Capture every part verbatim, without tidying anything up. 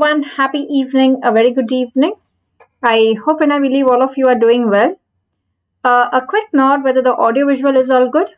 everyone. Happy evening. A very good evening. I hope and I believe all of you are doing well. Uh, a quick note whether the audio visual is all good.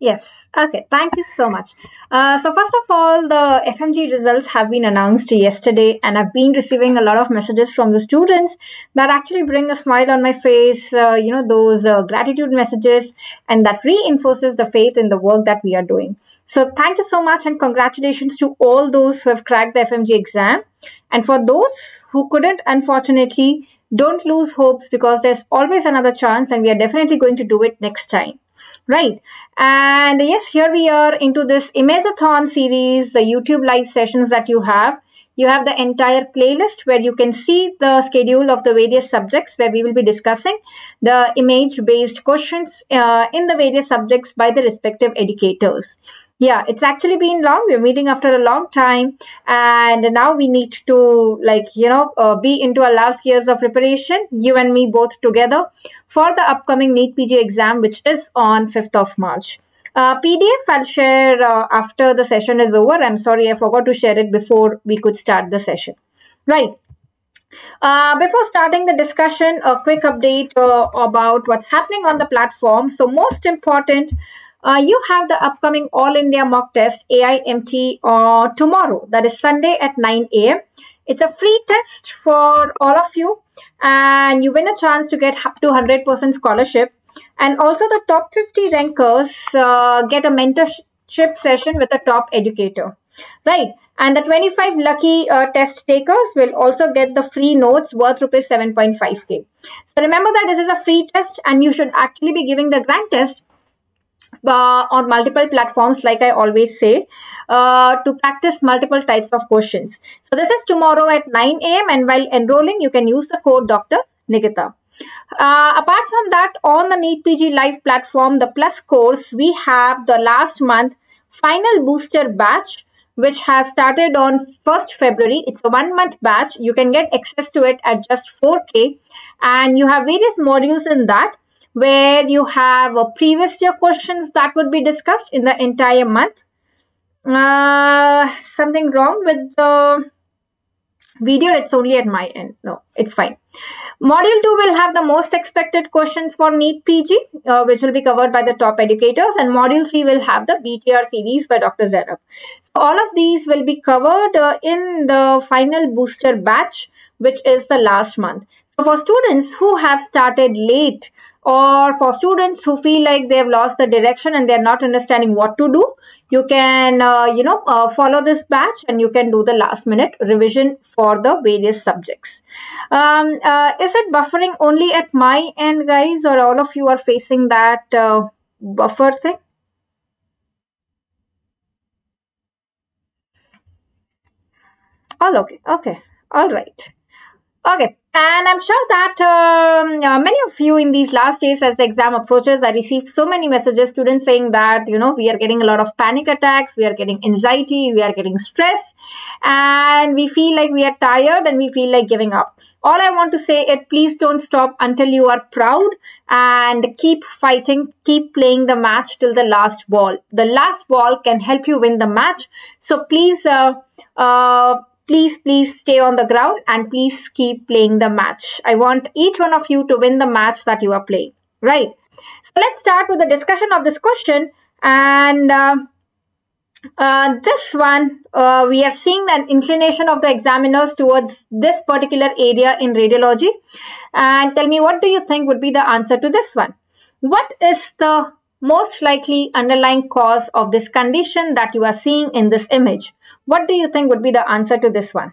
Yes. Okay. Thank you so much. Uh, so first of all, the F M G results have been announced yesterday, and I've been receiving a lot of messages from the students that actually bring a smile on my face, uh, you know, those uh, gratitude messages, and that reinforces the faith in the work that we are doing. So thank you so much, and congratulations to all those who have cracked the F M G exam. And for those who couldn't, unfortunately, don't lose hopes, because there's always another chance, and we are definitely going to do it next time. Right. And yes, here we are into this Imageathon series, the YouTube live sessions that you have. You have the entire playlist where you can see the schedule of the various subjects where we will be discussing the image-based questions uh, in the various subjects by the respective educators. Yeah, it's actually been long. We're meeting after a long time. And now we need to, like, you know, uh, be into our last years of preparation, you and me both together, for the upcoming NEET P G exam, which is on fifth of March. Uh, P D F I'll share uh, after the session is over. I'm sorry, I forgot to share it before we could start the session. Right. Uh, before starting the discussion, a quick update uh, about what's happening on the platform. So most important, Uh, you have the upcoming All India Mock Test A I M T uh, tomorrow, that is Sunday at nine A M It's a free test for all of you, and you win a chance to get up to one hundred percent scholarship. And also the top fifty rankers uh, get a mentorship session with a top educator. Right. And the twenty-five lucky uh, test takers will also get the free notes worth rupees seven point five K. So remember that this is a free test, and you should actually be giving the grand test Uh, on multiple platforms, like I always say, uh, to practice multiple types of questions. So this is tomorrow at nine A M and while enrolling, you can use the code Doctor Nikita. Uh, apart from that, on the NEET P G Live platform, the Plus course, we have the last month final booster batch, which has started on first February. It's a one-month batch. You can get access to it at just four K, and you have various modules in that, where you have a previous year questions that would be discussed in the entire month. Uh, something wrong with the video. It's only at my end. No, it's fine. Module two will have the most expected questions for NEET P G, uh, which will be covered by the top educators. And Module three will have the B T R series by Doctor Zainab. So all of these will be covered uh, in the final booster batch, which is the last month. So for students who have started late, or for students who feel like they've lost the direction and they're not understanding what to do, you can, uh, you know, uh, follow this batch, and you can do the last minute revision for the various subjects. Um, uh, is it buffering only at my end, guys, or all of you are facing that uh, buffer thing? All okay. Okay. All right. Okay. And I'm sure that um, uh, many of you in these last days as the exam approaches, I received so many messages, students saying that, you know, we are getting a lot of panic attacks, we are getting anxiety, we are getting stress, and we feel like we are tired and we feel like giving up. All I want to say is please don't stop until you are proud, and keep fighting, keep playing the match till the last ball. The last ball can help you win the match. So please, uh, uh, Please, please stay on the ground, and please keep playing the match. I want each one of you to win the match that you are playing, right? So let's start with the discussion of this question. And uh, uh, this one, uh, we are seeing an inclination of the examiners towards this particular area in radiology. And tell me, what do you think would be the answer to this one? What is the most likely underlying cause of this condition that you are seeing in this image? What do you think would be the answer to this one?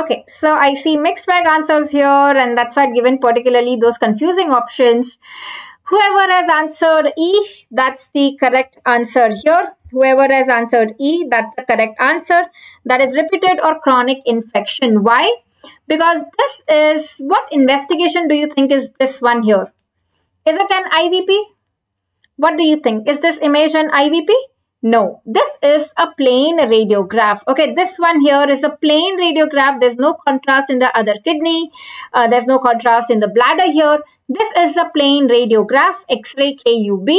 Okay, so I see mixed bag answers here, and that's why given particularly those confusing options. Whoever has answered E, that's the correct answer here. Whoever has answered E, that's the correct answer. That is repeated or chronic infection. Why? Because this is, what investigation do you think is this one here? Is it an I V P? What do you think? Is this image an I V P? No, this is a plain radiograph. Okay, this one here is a plain radiograph. There's no contrast in the other kidney. Uh, there's no contrast in the bladder here. This is a plain radiograph, X-ray K U B,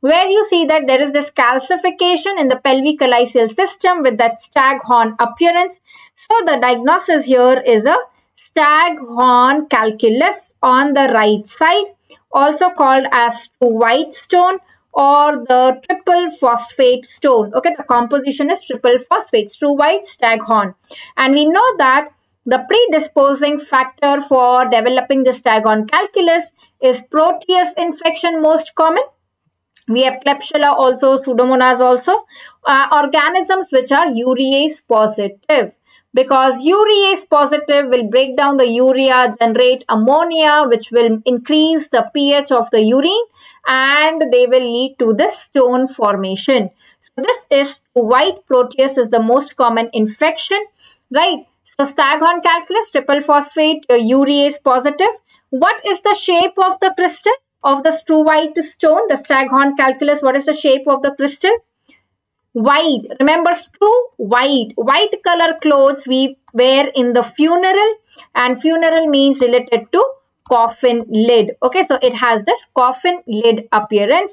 where you see that there is this calcification in the pelvic calyceal system with that staghorn appearance. So the diagnosis here is a staghorn calculus on the right side, also called as true white stone, or the triple phosphate stone. Okay, the composition is triple phosphates, true white, staghorn. And we know that the predisposing factor for developing the staghorn calculus is Proteus infection, most common. We have Klebsiella also, Pseudomonas also. Uh, organisms which are urease positive, because urease positive will break down the urea, generate ammonia, which will increase the pH of the urine, and they will lead to this stone formation. So this is white Proteus is the most common infection, right? So staghorn calculus, triple phosphate, uh, urease positive. What is the shape of the crystal of the true white stone, the staghorn calculus? What is the shape of the crystal? White. Remember, true white. White color clothes we wear in the funeral, and funeral means related to coffin lid. Okay, so it has this coffin lid appearance.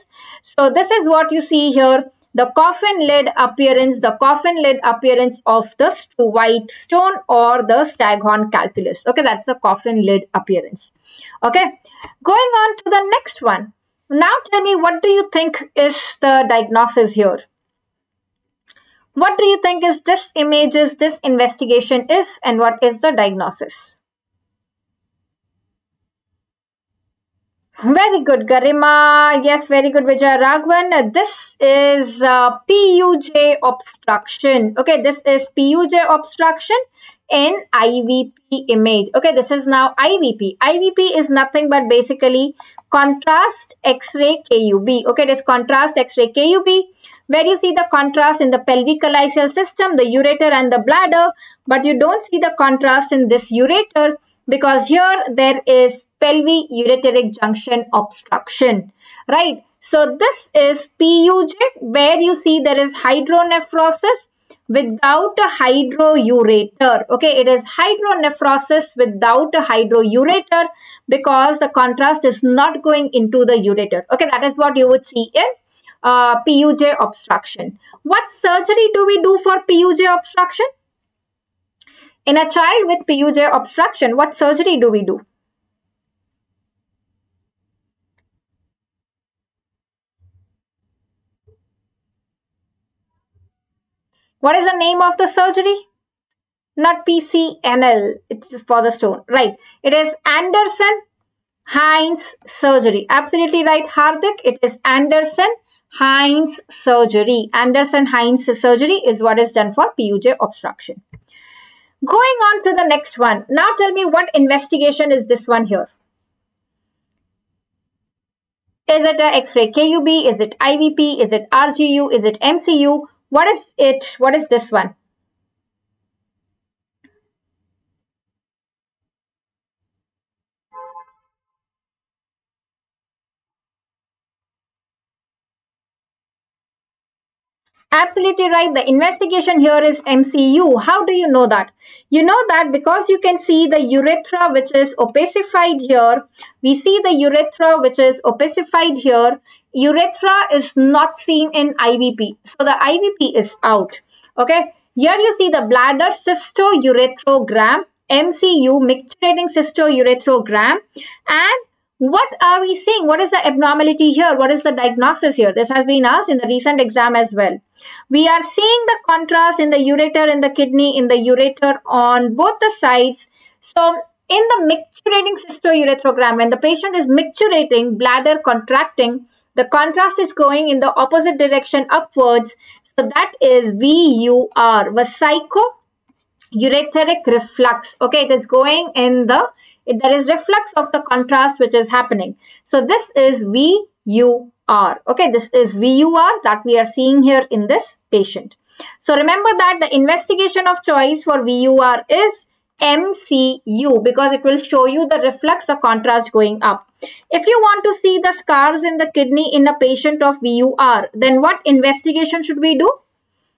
So this is what you see here, the coffin lid appearance, the coffin lid appearance of the true white stone or the staghorn calculus. Okay, that's the coffin lid appearance. Okay, going on to the next one. Now tell me, what do you think is the diagnosis here? What do you think is this image is, this investigation is, and what is the diagnosis? Very good, Garima. Yes, very good, Vijay Raghavan. This is uh, P U J obstruction. Okay, this is P U J obstruction in I V P image. Okay, this is now I V P. I V P is nothing but basically contrast X-ray K U B. Okay, it is contrast X-ray K U B, where you see the contrast in the pelvic calyceal system, the ureter and the bladder, but you don't see the contrast in this ureter, because here there is pelvic ureteric junction obstruction, right? So this is P U J, where you see there is hydronephrosis without a hydroureter. Okay, it is hydronephrosis without a hydroureter because the contrast is not going into the ureter. Okay, that is what you would see in uh, P U J obstruction. What surgery do we do for P U J obstruction? In a child with P U J obstruction, what surgery do we do? What is the name of the surgery? Not P C N L. It's for the stone, right? It is Anderson-Hynes surgery. Absolutely right, Hardik. It is Anderson-Hynes surgery. Anderson-Hynes surgery is what is done for P U J obstruction. Going on to the next one. Now tell me, what investigation is this one here? Is it an X-ray K U B? Is it I V P? Is it R G U? Is it M C U? What is it? What is this one? Absolutely right. The investigation here is M C U. How do you know that? You know that because you can see the urethra which is opacified here. We see the urethra which is opacified here. Urethra is not seen in I V P. So the I V P is out. Okay. Here you see the bladder cystourethrogram, M C U, micturating cystourethrogram, and what are we seeing? What is the abnormality here? What is the diagnosis here? This has been asked in the recent exam as well. We are seeing the contrast in the ureter, in the kidney, in the ureter on both the sides. So in the micturating cystourethrogram, when the patient is micturating, bladder contracting, the contrast is going in the opposite direction upwards. So that is V U R, vesico urethric reflux. Okay, it is going in the, it, there is reflux of the contrast which is happening. So this is V U R. Okay, this is V U R that we are seeing here in this patient. So remember that the investigation of choice for V U R is M C U because it will show you the reflux or contrast going up. If you want to see the scars in the kidney in a patient of V U R, then what investigation should we do?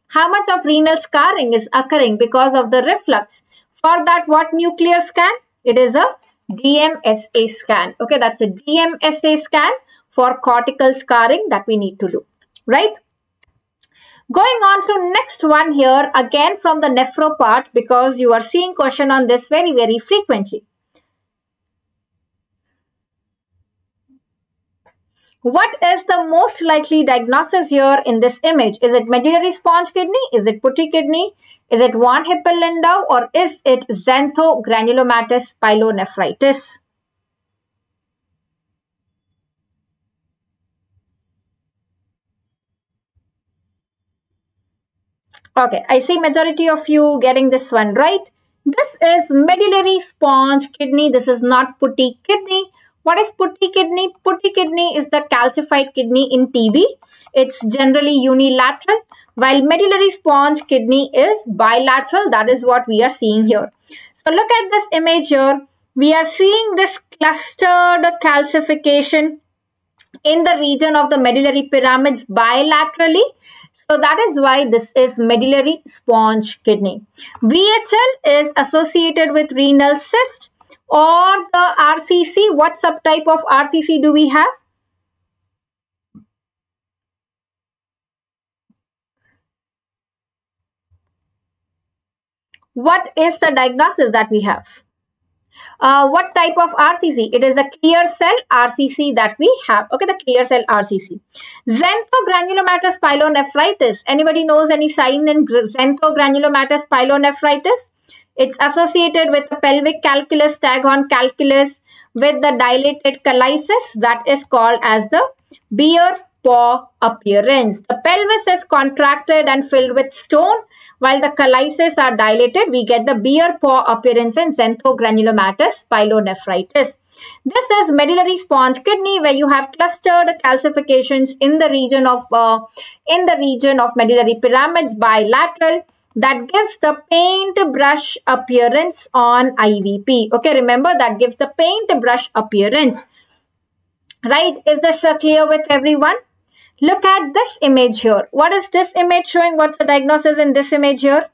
How much of renal scarring is occurring because of the reflux? For that, what nuclear scan? It is a D M S A scan. Okay, that's a D M S A scan for cortical scarring that we need to do, right? Going on to next one here, again from the nephro part, because you are seeing question on this very, very frequently. What is the most likely diagnosis here in this image? Is it medullary sponge kidney? Is it putty kidney? Is it von Hippel-Lindau? Or is it xanthogranulomatous pyelonephritis? Okay, I see majority of you getting this one right. This is medullary sponge kidney. This is not putty kidney. What is putty kidney? Putty kidney is the calcified kidney in T B. It's generally unilateral, while medullary sponge kidney is bilateral. That is what we are seeing here. So look at this image here. We are seeing this clustered calcification in the region of the medullary pyramids bilaterally. So that is why this is medullary sponge kidney. V H L is associated with renal cyst or the R C C. What subtype of R C C do we have? What is the diagnosis that we have? Uh, what type of R C C? It is a clear cell R C C that we have. Okay, the clear cell R C C. Xanthogranulomatous pyelonephritis. Anybody knows any sign in xanthogranulomatous pyelonephritis? It's associated with the pelvic calculus, Staghorn calculus, with the dilated calyces that is called as the beer paw appearance. The pelvis is contracted and filled with stone, while the calyces are dilated. We get the beer paw appearance in xanthogranulomatous pyelonephritis. This is medullary sponge kidney, where you have clustered calcifications in the region of uh, in the region of medullary pyramids bilateral that gives the paintbrush appearance on I V P. Okay, remember that gives the paintbrush appearance. Right? Is this uh, clear with everyone? Look at this image here. What is this image showing? What's the diagnosis in this image here?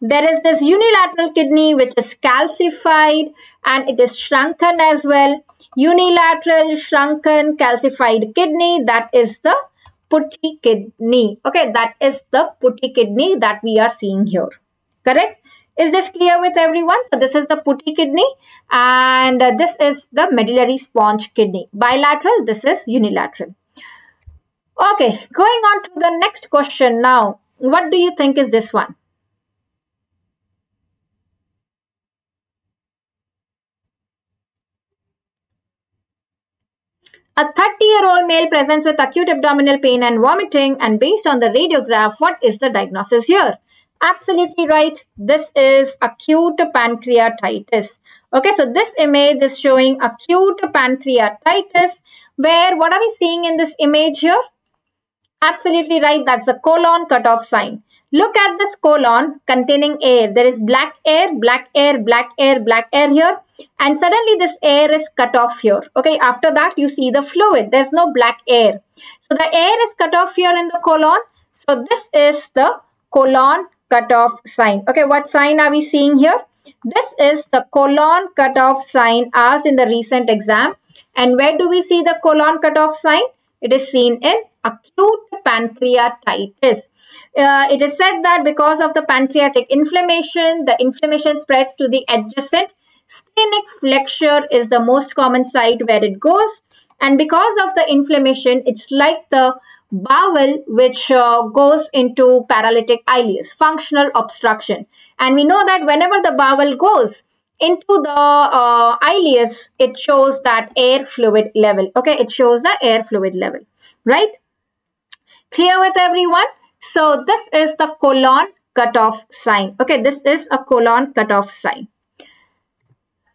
There is this unilateral kidney which is calcified and it is shrunken as well. Unilateral, shrunken, calcified kidney, that is the putty kidney. Okay, that is the putty kidney that we are seeing here. Correct? Is this clear with everyone? So this is the putty kidney and this is the medullary sponge kidney. Bilateral, this is unilateral. Okay, going on to the next question now. What do you think is this one? A thirty-year-old male presents with acute abdominal pain and vomiting, and based on the radiograph, what is the diagnosis here? Absolutely right. This is acute pancreatitis. Okay, so this image is showing acute pancreatitis, where what are we seeing in this image here? Absolutely right. That's the colon cutoff sign. Look at this colon containing air. There is black air, black air, black air, black air here. And suddenly this air is cut off here. Okay, after that you see the fluid. There's no black air. So the air is cut off here in the colon. So this is the colon cutoff sign. Okay, what sign are we seeing here? This is the colon cutoff sign asked in the recent exam. And where do we see the colon cutoff sign? It is seen in acute pancreatitis. Uh, it is said that because of the pancreatic inflammation, the inflammation spreads to the adjacent splenic flexure is the most common site where it goes. And because of the inflammation, it's like the bowel which uh, goes into paralytic ileus, functional obstruction. And we know that whenever the bowel goes into the uh, ileus, it shows that air fluid level. Okay, it shows the air fluid level, right? Clear with everyone? So this is the colon cutoff sign. Okay, this is a colon cutoff sign.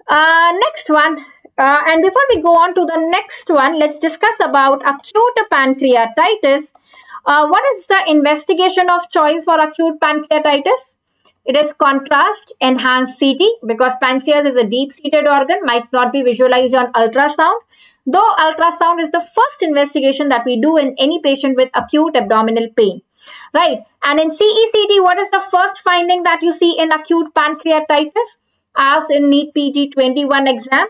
Uh, next one. Uh, and before we go on to the next one, let's discuss about acute pancreatitis. Uh, what is the investigation of choice for acute pancreatitis? It is contrast enhanced C T, because pancreas is a deep-seated organ, might not be visualized on ultrasound. Though ultrasound is the first investigation that we do in any patient with acute abdominal pain. Right. And in C E C T, what is the first finding that you see in acute pancreatitis? As in NEET P G twenty-one exam,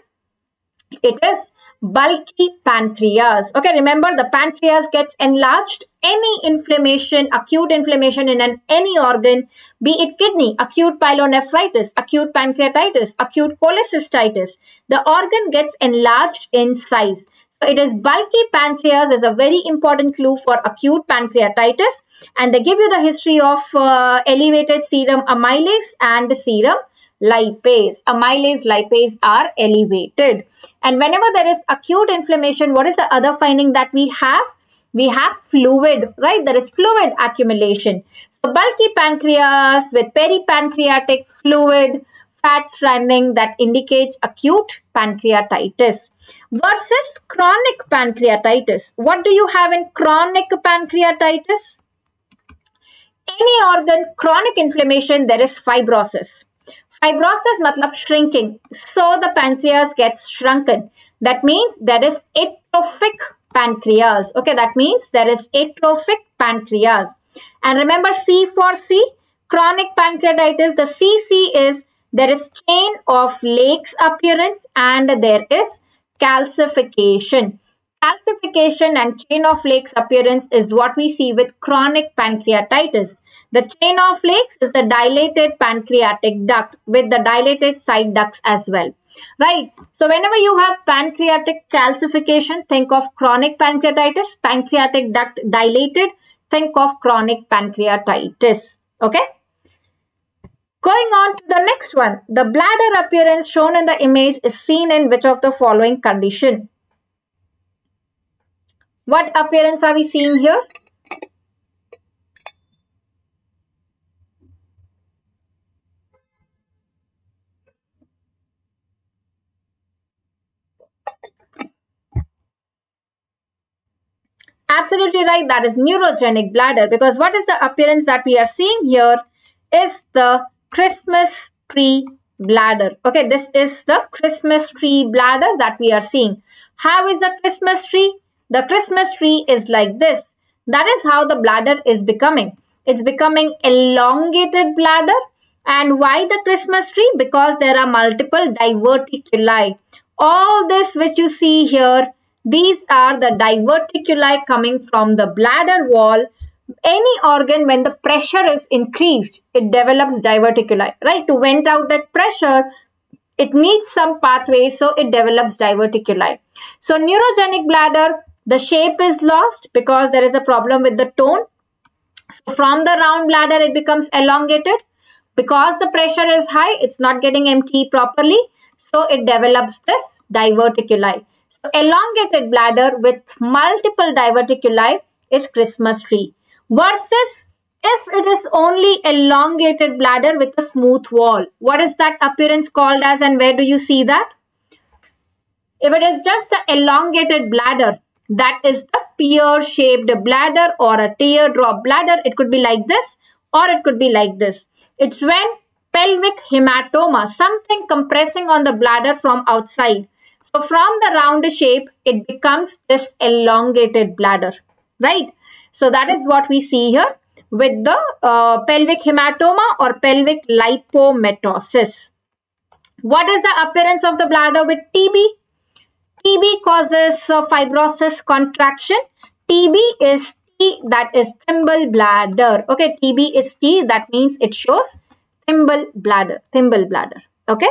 it is bulky pancreas. Okay, remember the pancreas gets enlarged. Any inflammation, acute inflammation in an any organ, be it kidney, acute pyelonephritis, acute pancreatitis, acute cholecystitis, the organ gets enlarged in size. So it is bulky pancreas is a very important clue for acute pancreatitis. And they give you the history of uh, elevated serum amylase and serum lipase. Amylase, lipase are elevated. And whenever there is acute inflammation, what is the other finding that we have? We have fluid, right? There is fluid accumulation. So bulky pancreas with peripancreatic fluid, fat stranding, that indicates acute pancreatitis. Versus chronic pancreatitis. What do you have in chronic pancreatitis? Any organ, chronic inflammation, there is fibrosis. Fibrosis matlab shrinking. So the pancreas gets shrunken. That means there is atrophic pancreas. Okay, that means there is atrophic pancreas. And remember C for C, chronic pancreatitis, the C C is there is stain of lakes appearance and there is calcification. Calcification and chain of lakes appearance is what we see with chronic pancreatitis. The chain of lakes is the dilated pancreatic duct with the dilated side ducts as well. Right. So whenever you have pancreatic calcification, think of chronic pancreatitis. Pancreatic duct dilated, think of chronic pancreatitis. Okay. Going on to the next one. The bladder appearance shown in the image is seen in which of the following condition? What appearance are we seeing here? Absolutely right. That is neurogenic bladder, because what is the appearance that we are seeing here is the Christmas tree bladder. Okay, this is the Christmas tree bladder that we are seeing. How is the Christmas tree? The Christmas tree is like this. That is how the bladder is becoming. It's becoming elongated bladder. And why the Christmas tree? Because there are multiple diverticuli. All this which you see here, these are the diverticuli coming from the bladder wall. Any organ, when the pressure is increased, it develops diverticuli, right? To vent out that pressure, it needs some pathway, so it develops diverticuli. So neurogenic bladder, the shape is lost because there is a problem with the tone. So from the round bladder, it becomes elongated. Because the pressure is high, it's not getting empty properly, so it develops this diverticuli. So elongated bladder with multiple diverticuli is Christmas tree. Versus if it is only elongated bladder with a smooth wall. What is that appearance called as and where do you see that? If it is just the elongated bladder, that is the pear-shaped bladder or a teardrop bladder. It could be like this or it could be like this. It's when pelvic hematoma, something compressing on the bladder from outside. So from the round shape, it becomes this elongated bladder, right? So that is what we see here with the uh, pelvic hematoma or pelvic lipomatosis. What is the appearance of the bladder with T B? T B causes uh, fibrosis contraction. T B is T, that is thimble bladder. Okay, T B is T, that means it shows thimble bladder, thimble bladder. Okay.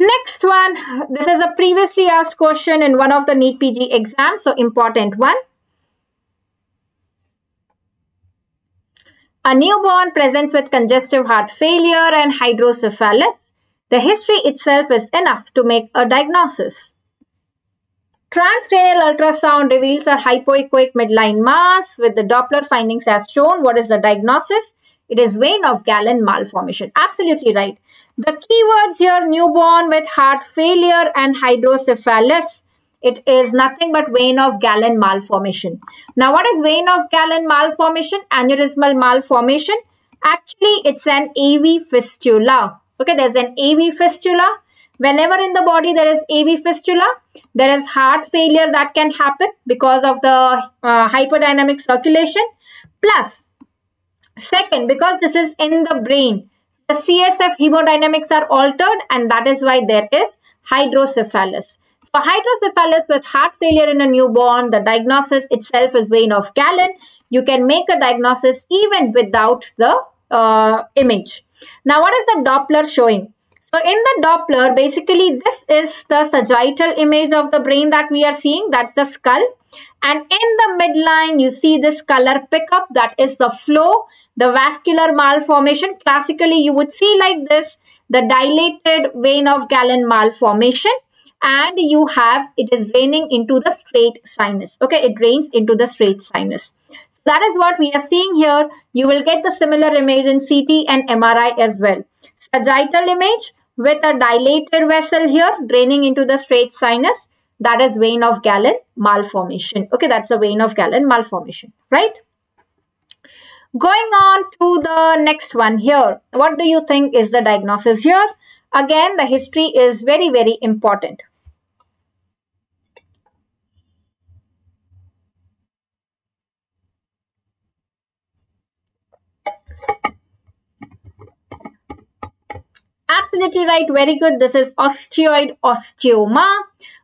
Next one, this is a previously asked question in one of the NEET P G exams, so important one. A newborn presents with congestive heart failure and hydrocephalus. The history itself is enough to make a diagnosis. Transcranial ultrasound reveals a hypoechoic midline mass with the Doppler findings as shown. What is the diagnosis? It is vein of Galen malformation. Absolutely right. The keywords here, newborn with heart failure and hydrocephalus. It is nothing but vein of Galen malformation. Now, what is vein of Galen malformation? Aneurysmal malformation. Actually, it's an A V fistula. Okay, there's an A V fistula. Whenever in the body there is A V fistula, there is heart failure that can happen because of the uh, hyperdynamic circulation. Plus, second, because this is in the brain, the C S F hemodynamics are altered, and that is why there is hydrocephalus. So, hydrocephalus with heart failure in a newborn, the diagnosis itself is vein of Galen. You can make a diagnosis even without the uh, image. Now, what is the Doppler showing? So, in the Doppler, basically, this is the sagittal image of the brain that we are seeing. That's the skull. And in the midline, you see this color pickup. That is the flow, the vascular malformation. Classically, you would see like this, the dilated vein of Galen malformation. And you have, it is draining into the straight sinus. Okay, it drains into the straight sinus. So that is what we are seeing here. You will get the similar image in C T and M R I as well. Sagittal image with a dilated vessel here, draining into the straight sinus. That is vein of Galen malformation. Okay, that's a vein of Galen malformation, right? Going on to the next one here. What do you think is the diagnosis here? Again, the history is very, very important. Absolutely right. Very good. This is osteoid osteoma.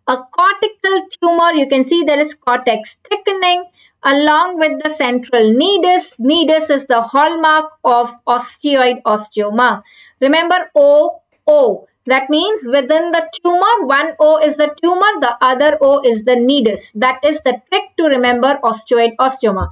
A cortical tumor. You can see there is cortex thickening along with the central nidus. Nidus is the hallmark of osteoid osteoma. Remember, O. O. That means within the tumor, one O is the tumor, the other O is the nidus. That is the trick to remember osteoid osteoma.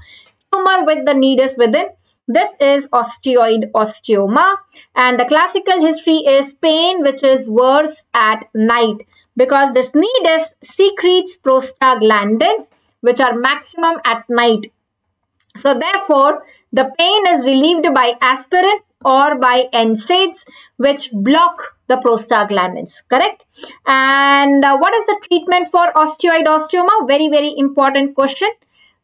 Tumor with the nidus within. This is osteoid osteoma. And the classical history is pain which is worse at night because this nidus secretes prostaglandins which are maximum at night. So therefore, the pain is relieved by aspirin or by N SAIDs which block the prostaglandins, correct? And uh, what is the treatment for osteoid osteoma? Very, very important question.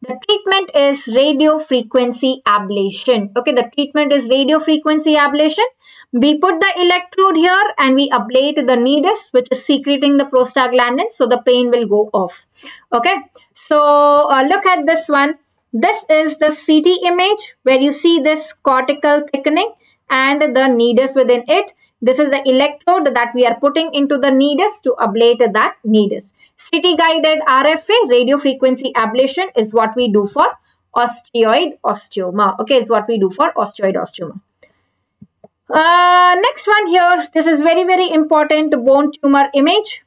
The treatment is radiofrequency ablation. Okay, the treatment is radiofrequency ablation. We put the electrode here and we ablate the nidus which is secreting the prostaglandins, so the pain will go off. Okay, so uh, look at this one. This is the C T image where you see this cortical thickening and the nidus within it. This is the electrode that we are putting into the nidus to ablate that nidus. C T-guided R F A, radiofrequency ablation, is what we do for osteoid osteoma. Okay, is what we do for osteoid osteoma. Uh, next one here, this is very, very important bone tumor image.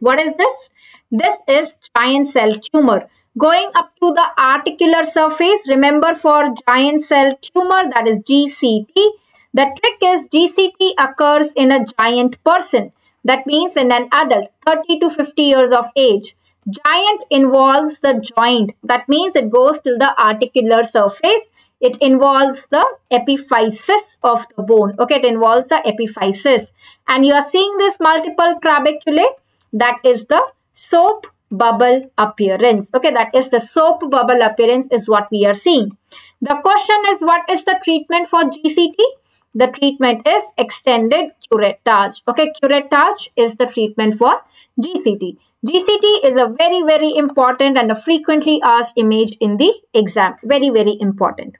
What is this? This is giant cell tumor. Going up to the articular surface, remember for giant cell tumor, that is G C T. The trick is G C T occurs in a giant person. That means in an adult, thirty to fifty years of age. Giant involves the joint. That means it goes till the articular surface. It involves the epiphysis of the bone. Okay, it involves the epiphysis. And you are seeing this multiple trabeculae. That is the soap bubble appearance. Okay, that is the soap bubble appearance is what we are seeing. The question is, what is the treatment for G C T? The treatment is extended curettage. Okay, curettage is the treatment for G C T. G C T is a very, very important and a frequently asked image in the exam. Very, very important.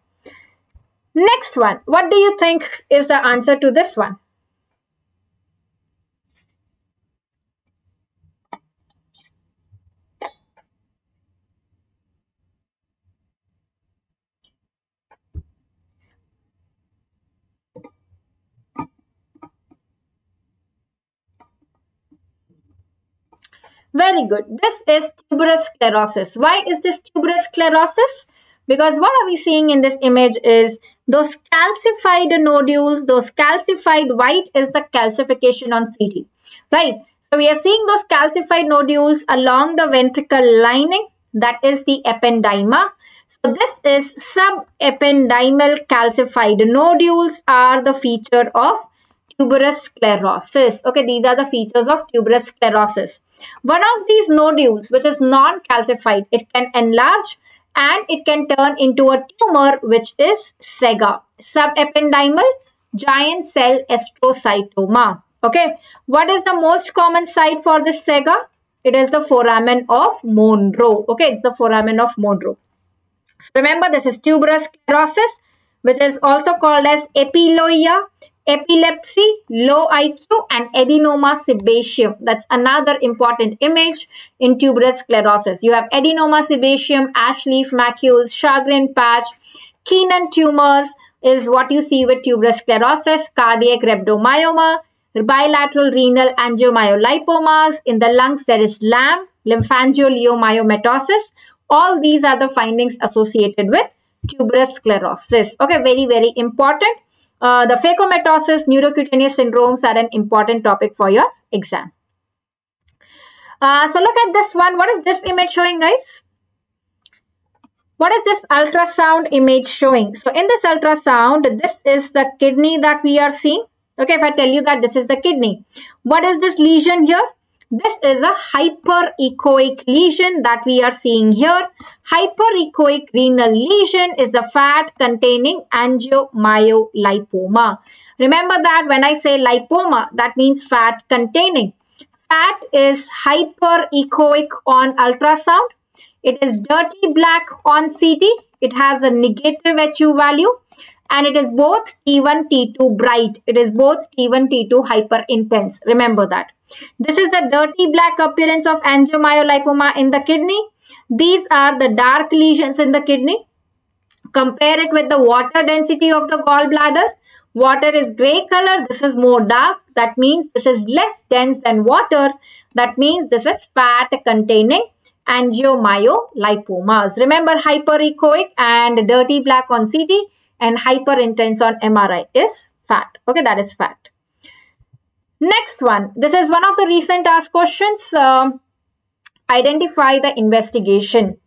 Next one. What do you think is the answer to this one? Very good. This is tuberous sclerosis. Why is this tuberous sclerosis? Because what are we seeing in this image is those calcified nodules, those calcified, white is the calcification on C T, right? So we are seeing those calcified nodules along the ventricle lining. That is the ependymata. So this is subeppendymal calcified nodules are the feature of tuberous sclerosis. Okay, these are the features of tuberous sclerosis. One of these nodules, which is non-calcified, it can enlarge and it can turn into a tumor, which is SEGA, subeppendymal giant cell astrocytoma. Okay, what is the most common site for this SEGA? It is the foramen of Monroe. Okay, it's the foramen of Monroe. Remember, this is tuberous sclerosis, which is also called as epiloia, epilepsy, low I Q, and adenoma sebaceum. That's another important image in tuberous sclerosis. You have adenoma sebaceum, ash leaf macules, Sjogren patch, Keenan tumors is what you see with tuberous sclerosis, cardiac rhabdomyoma, bilateral renal angiomyolipomas. In the lungs, there is LAM, lymphangioliomyomatosis. All these are the findings associated with tuberous sclerosis. Okay, very, very important. Uh, the phacomatosis, neurocutaneous syndromes are an important topic for your exam. Uh, so look at this one. What is this image showing, guys? What is this ultrasound image showing? So in this ultrasound, this is the kidney that we are seeing. Okay, if I tell you that this is the kidney, what is this lesion here? This is a hyperechoic lesion that we are seeing here. Hyperechoic renal lesion is the fat containing angiomyolipoma. Remember that when I say lipoma, that means fat containing. Fat is hyperechoic on ultrasound. It is dirty black on C T. It has a negative H U value. And it is both T one, T two bright. It is both T one, T two hyperintense. Remember that. This is the dirty black appearance of angiomyolipoma in the kidney. These are the dark lesions in the kidney. Compare it with the water density of the gallbladder. Water is gray color. This is more dark. That means this is less dense than water. That means this is fat containing angiomyolipomas. Remember, hyperechoic and dirty black on C T and hyperintense on M R I is fat. Okay, that is fat. Next one. This is one of the recent asked questions. Uh, identify the investigation.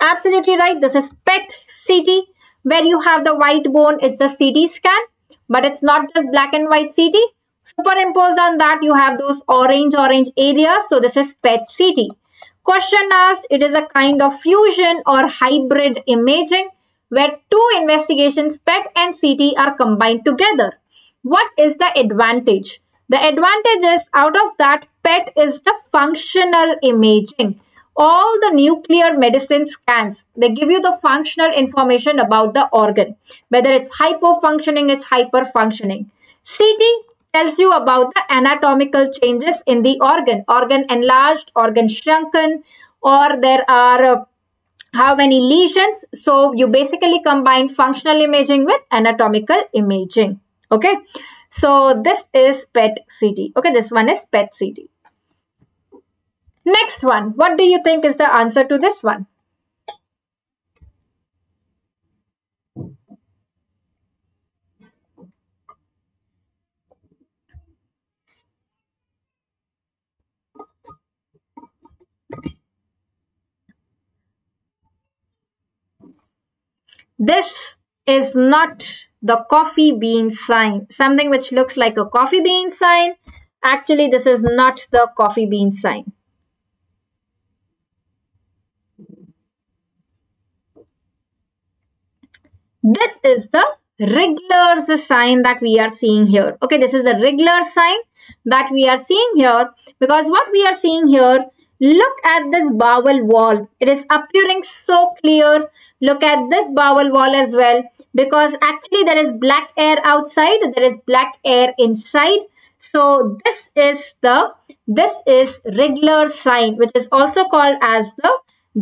Absolutely right. This is PET C T. Where you have the white bone, it's the C T scan. But it's not just black and white C T. Superimposed on that, you have those orange, orange areas. So this is PET C T. Question asked, it is a kind of fusion or hybrid imaging where two investigations, PET and C T, are combined together. What is the advantage? The advantage is, out of that, PET is the functional imaging. All the nuclear medicine scans, they give you the functional information about the organ. Whether it's hypofunctioning, it's hyperfunctioning. C T tells you about the anatomical changes in the organ. Organ enlarged, organ shrunken, or there are... Uh, how many lesions. So you basically combine functional imaging with anatomical imaging. Okay, so this is PET C T. Okay, this one is PET C T. Next one, what do you think is the answer to this one? This is not the coffee bean sign. Something which looks like a coffee bean sign. Actually, this is not the coffee bean sign. This is the Rigler's sign that we are seeing here. Okay, this is the Rigler sign that we are seeing here. Because what we are seeing here, look at this bowel wall. It is appearing so clear. Look at this bowel wall as well, because actually there is black air outside, there is black air inside. So this is the this is Rigler sign, which is also called as the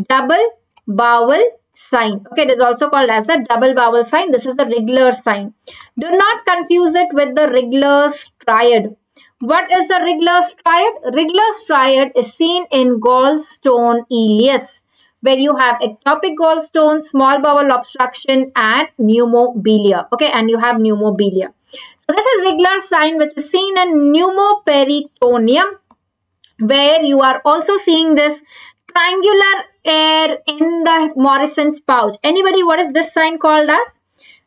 double bowel sign. Okay, it is also called as the double bowel sign. This is the Rigler sign. Do not confuse it with the Rigler's triad. What is the Rigler's triad? Rigler's triad is seen in gallstone ileus, where you have ectopic gallstone, small bowel obstruction, and pneumobilia. Okay, and you have pneumobilia. So this is Rigler's sign, which is seen in pneumoperitoneum, where you are also seeing this triangular air in the Morrison's pouch. Anybody, what is this sign called as?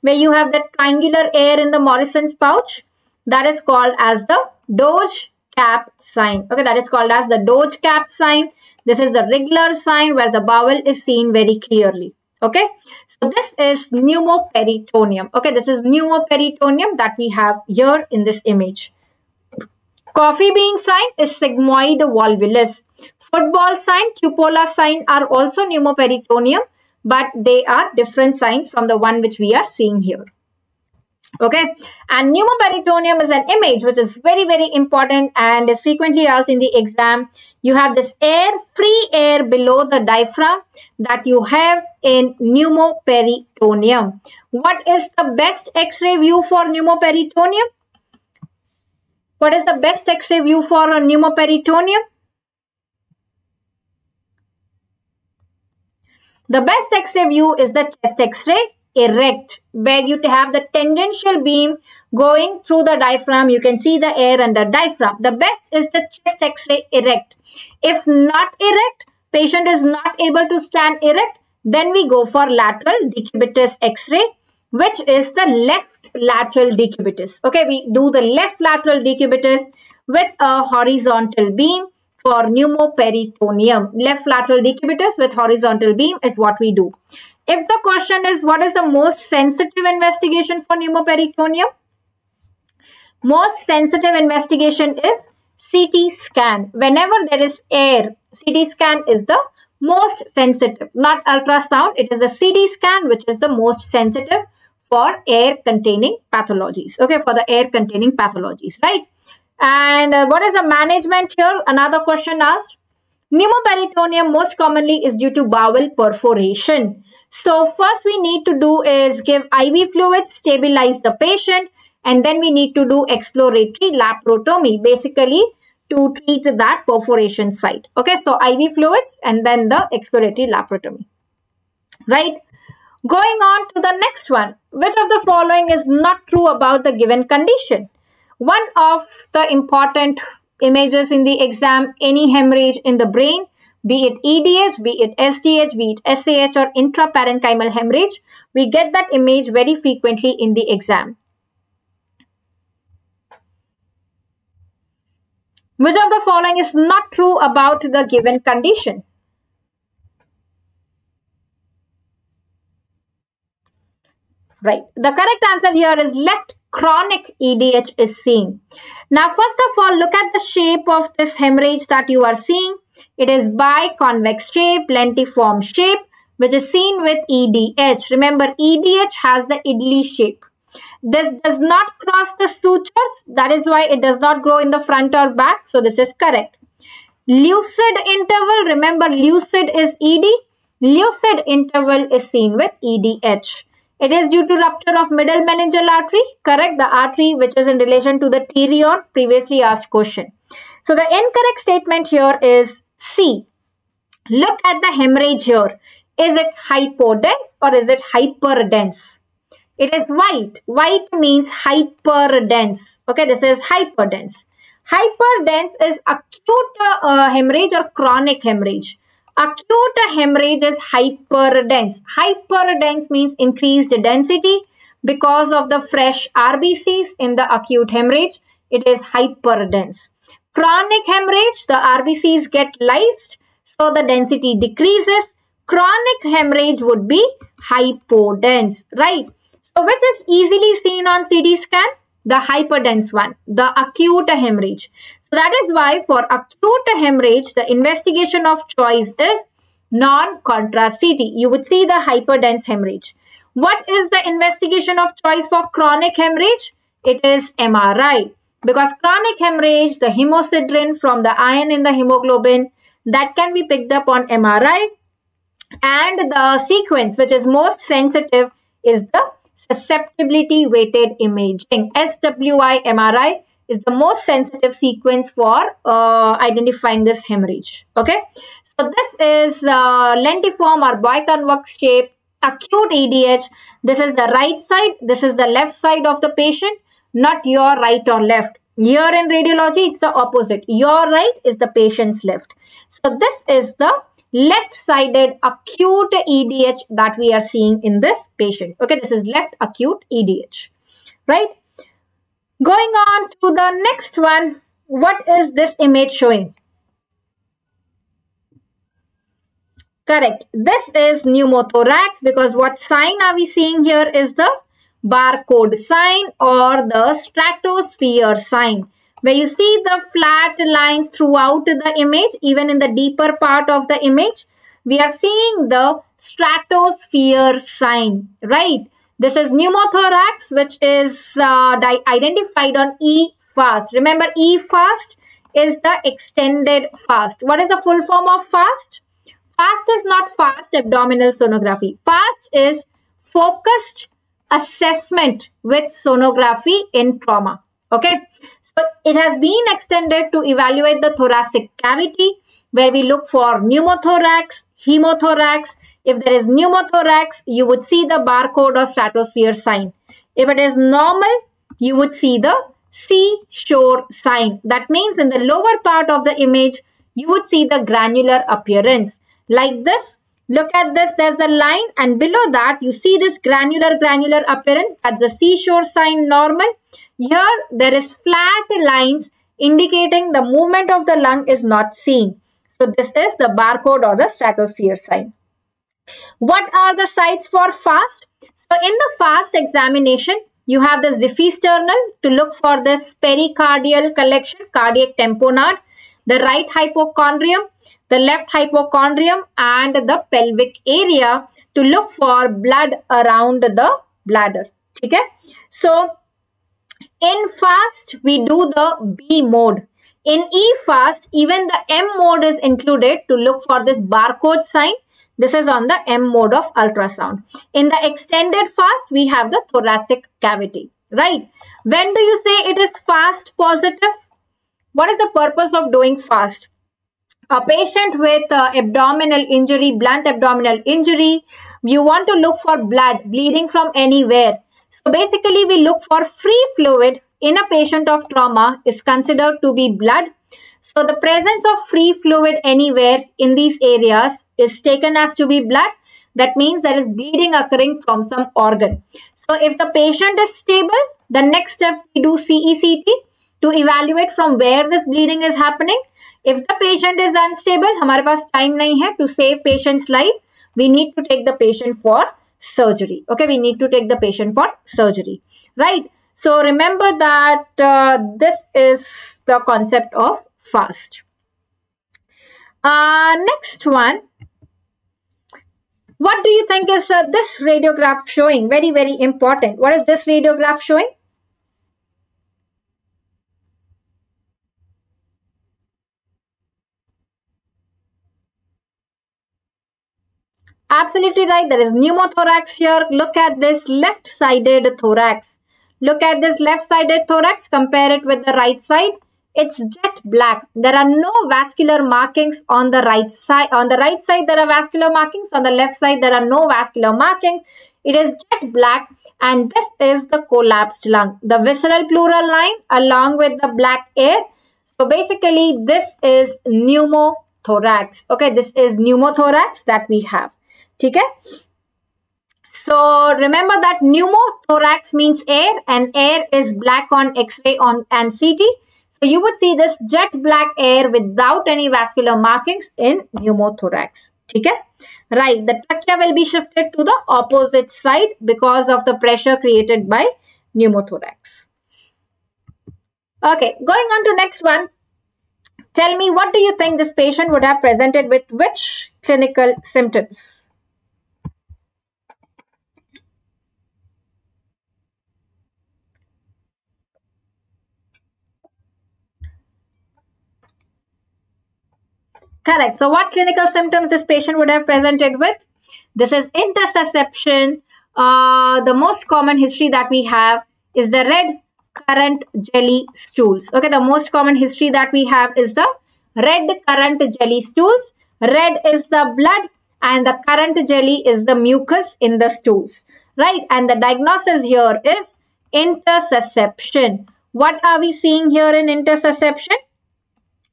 Where you have the triangular air in the Morrison's pouch, that is called as the Doge cap sign. Okay, that is called as the Doge cap sign. This is the regular sign where the bowel is seen very clearly. Okay, so this is pneumoperitoneum. Okay, this is pneumoperitoneum that we have here in this image. Coffee bean sign is sigmoid volvulus. Football sign, cupola sign are also pneumoperitoneum, but they are different signs from the one which we are seeing here. Okay, and pneumoperitoneum is an image which is very, very important and is frequently asked in the exam. You have this air, free air below the diaphragm that you have in pneumoperitoneum. What is the best X-ray view for pneumoperitoneum? What is the best X-ray view for pneumoperitoneum? The best X-ray view is the chest X-ray erect, where you have the tangential beam going through the diaphragm. You can see the air under diaphragm. The best is the chest X-ray erect. If not erect, patient is not able to stand erect, then we go for lateral decubitus X-ray, which is the left lateral decubitus. Okay, we do the left lateral decubitus with a horizontal beam for pneumoperitoneum. Left lateral decubitus with horizontal beam is what we do. If the question is, what is the most sensitive investigation for pneumoperitoneum? Most sensitive investigation is C T scan. Whenever there is air, C T scan is the most sensitive. Not ultrasound, it is the C T scan which is the most sensitive for air-containing pathologies. Okay, for the air-containing pathologies, right? And uh, what is the management here? Another question asked. Pneumoperitoneum most commonly is due to bowel perforation. So first we need to do is give I V fluid, stabilize the patient, and then we need to do exploratory laparotomy, basically to treat that perforation site. Okay, so I V fluids and then the exploratory laparotomy, right? Going on to the next one, which of the following is not true about the given condition? One of the important images in the exam, any hemorrhage in the brain, be it E D H, be it S D H, be it S A H or intraparenchymal hemorrhage, we get that image very frequently in the exam. Which of the following is not true about the given condition? Right. The correct answer here is left chronic E D H is seen. Now, first of all, look at the shape of this hemorrhage that you are seeing. It is biconvex shape, lentiform shape, which is seen with E D H. Remember, E D H has the idli shape. This does not cross the sutures. That is why it does not grow in the front or back. So this is correct. Lucid interval. Remember, lucid is E D. Lucid interval is seen with E D H. It is due to rupture of middle meningeal artery. Correct, the artery which is in relation to the pterion, previously asked question. So the incorrect statement here is C. Look at the hemorrhage here. Is it hypodense or is it hyperdense? It is white. White means hyperdense. Okay, this is hyperdense. Hyperdense is acute uh, hemorrhage or chronic hemorrhage. Acute hemorrhage is hyperdense. Hyperdense means increased density because of the fresh R B Cs in the acute hemorrhage. It is hyperdense. Chronic hemorrhage, the R B Cs get lysed, so the density decreases. Chronic hemorrhage would be hypodense, right? So which is easily seen on C T scan? The hyperdense one, the acute hemorrhage. So that is why for acute hemorrhage, the investigation of choice is non-contrast C T. You would see the hyperdense hemorrhage. What is the investigation of choice for chronic hemorrhage? It is M R I. Because chronic hemorrhage, the hemosiderin from the iron in the hemoglobin, that can be picked up on M R I. And the sequence, which is most sensitive, is the susceptibility-weighted imaging. S W I M R I is the most sensitive sequence for uh, identifying this hemorrhage. Okay, so this is uh, lentiform or biconvex shape, acute E D H. This is the right side, this is the left side of the patient, not your right or left. Here in radiology, it's the opposite. Your right is the patient's left. So this is the left-sided acute E D H that we are seeing in this patient. Okay, this is left acute E D H, right? Going on to the next one, what is this image showing? Correct. This is pneumothorax, because what sign are we seeing here is the barcode sign or the stratosphere sign, where you see the flat lines throughout the image. Even in the deeper part of the image, we are seeing the stratosphere sign, right? This is pneumothorax, which is uh, identified on E FAST. Remember, E FAST is the extended FAST. What is the full form of FAST? FAST is not fast abdominal sonography. FAST is focused assessment with sonography in trauma. Okay, so it has been extended to evaluate the thoracic cavity, where we look for pneumothorax, hemothorax. If there is pneumothorax, you would see the barcode or stratosphere sign. If it is normal, you would see the seashore sign. That means in the lower part of the image, you would see the granular appearance. Like this, look at this, there's a line, and below that you see this granular granular appearance. That's the seashore sign, normal. Here there is flat lines indicating the movement of the lung is not seen. So this is the barcode or the stratosphere sign. What are the sites for FAST? So in the FAST examination, you have this diffuse terminal to look for this pericardial collection, cardiac tamponade, the right hypochondrium, the left hypochondrium, and the pelvic area to look for blood around the bladder. Okay, so in FAST we do the B mode. In E FAST, even the M mode is included to look for this barcode sign. This is on the M mode of ultrasound. In the extended FAST, we have the thoracic cavity, right? When do you say it is FAST positive? What is the purpose of doing FAST? A patient with uh, abdominal injury, blunt abdominal injury, you want to look for blood, bleeding from anywhere. So basically we look for free fluid in a patient of trauma is considered to be blood. So the presence of free fluid anywhere in these areas is taken as to be blood. That means there is bleeding occurring from some organ. So if the patient is stable, the next step we do C E C T to evaluate from where this bleeding is happening. If the patient is unstable, हमारे पास time नहीं है to save patient's life. We need to take the patient for surgery. Okay, we need to take the patient for surgery, right? So remember that uh, this is the concept of FAST. Uh, next one. What do you think is uh, this radiograph showing? Very, very important. What is this radiograph showing? Absolutely right. There is pneumothorax here. Look at this left-sided thorax. Look at this left-sided thorax. Compare it with the right side. It's jet black. There are no vascular markings on the right side. On the right side, there are vascular markings. On the left side, there are no vascular markings. It is jet black, and this is the collapsed lung. The visceral pleural line along with the black air. So basically, this is pneumothorax. Okay, this is pneumothorax that we have. Okay, so remember that pneumothorax means air, and air is black on X-ray on and C T. So you would see this jet black air without any vascular markings in pneumothorax. Okay, right. The trachea will be shifted to the opposite side because of the pressure created by pneumothorax. Okay, going on to next one. Tell me, what do you think this patient would have presented with which clinical symptoms? Correct. So what clinical symptoms this patient would have presented with? This is intussusception. Uh, the most common history that we have is the red currant jelly stools. Okay, the most common history that we have is the red currant jelly stools. Red is the blood and the currant jelly is the mucus in the stools, right? And the diagnosis here is intussusception. What are we seeing here in intussusception?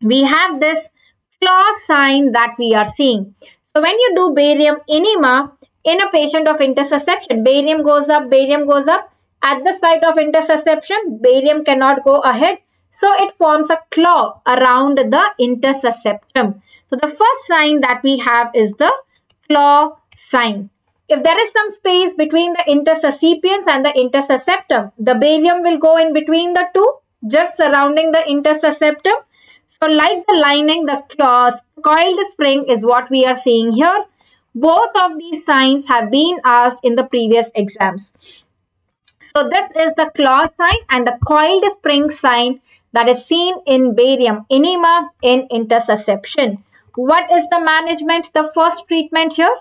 We have this claw sign that we are seeing. So when you do barium enema in a patient of intussusception, barium goes up, barium goes up. At the site of intussusception, barium cannot go ahead. So it forms a claw around the intussusceptum. So the first sign that we have is the claw sign. If there is some space between the intersuscipients and the intersusceptum, the barium will go in between the two, just surrounding the intersusceptum. So like the lining, the claw, coiled spring is what we are seeing here. Both of these signs have been asked in the previous exams. So this is the claw sign and the coiled spring sign that is seen in barium enema in intersusception. What is the management, the first treatment here?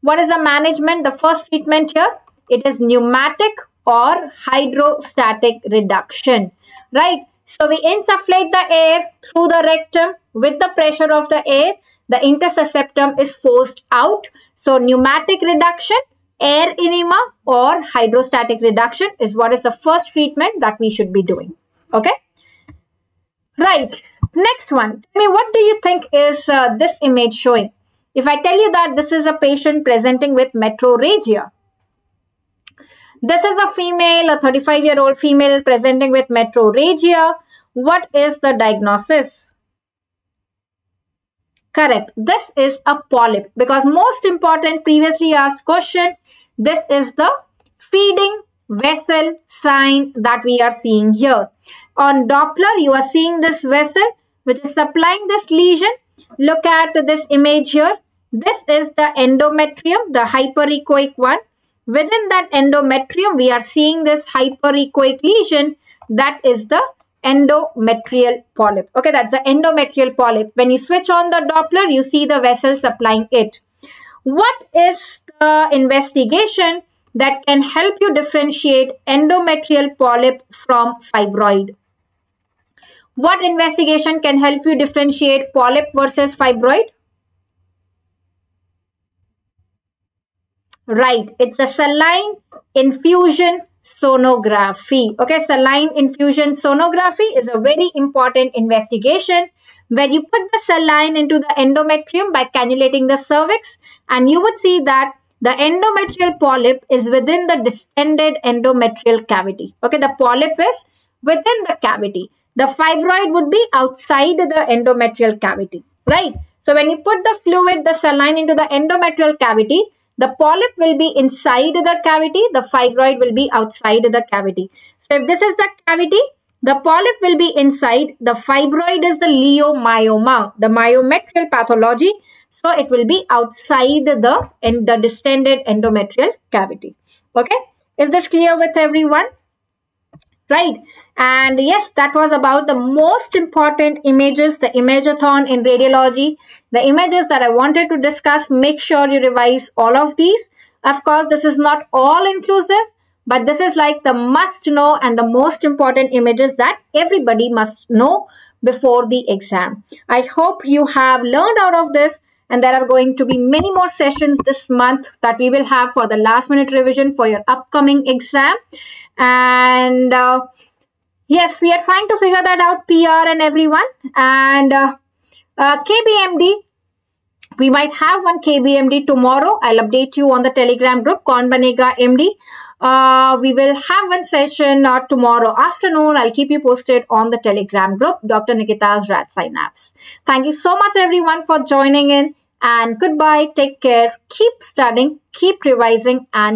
What is the management, the first treatment here? It is pneumatic or hydrostatic reduction, right? So we insufflate the air through the rectum. With the pressure of the air, the intersusceptum is forced out. So pneumatic reduction, air enema or hydrostatic reduction is what is the first treatment that we should be doing. Okay, right. Next one. Tell me, what do you think is uh, this image showing? If I tell you that this is a patient presenting with metrorrhagia. This is a female, a thirty-five year old female presenting with metrorrhagia. What is the diagnosis? Correct. This is a polyp, because most important previously asked question, this is the feeding vessel sign that we are seeing here. On Doppler, you are seeing this vessel which is supplying this lesion. Look at this image here. This is the endometrium, the hyperechoic one. Within that endometrium, we are seeing this hyperechoic lesion. That is the endometrial polyp. Okay, that's the endometrial polyp. When you switch on the Doppler, you see the vessel supplying it. What is the investigation that can help you differentiate endometrial polyp from fibroid? What investigation can help you differentiate polyp versus fibroid? Right, it's a saline infusion sonography. Okay, saline infusion sonography is a very important investigation where you put the saline into the endometrium by cannulating the cervix, and you would see that the endometrial polyp is within the distended endometrial cavity. Okay, the polyp is within the cavity. The fibroid would be outside the endometrial cavity, right? So when you put the fluid, the saline into the endometrial cavity, the polyp will be inside the cavity, the fibroid will be outside the cavity. So if this is the cavity, the polyp will be inside, the fibroid is the leiomyoma, the myometrial pathology. So it will be outside the, and the distended endometrial cavity. Okay, is this clear with everyone? Right. And yes, that was about the most important images, the imageathon in radiology, the images that I wanted to discuss. Make sure you revise all of these. Of course, this is not all inclusive, but this is like the must know and the most important images that everybody must know before the exam. I hope you have learned out of this, and there are going to be many more sessions this month that we will have for the last minute revision for your upcoming exam. And uh, yes, we are trying to figure that out, P R and everyone. And uh, uh, K B M D, we might have one K B M D tomorrow. I'll update you on the Telegram group, Kaun Banega M D. Uh, we will have one session uh, tomorrow afternoon. I'll keep you posted on the Telegram group, Doctor Nikita's Rad Synapse. Thank you so much, everyone, for joining in. And goodbye. Take care. Keep studying, keep revising, and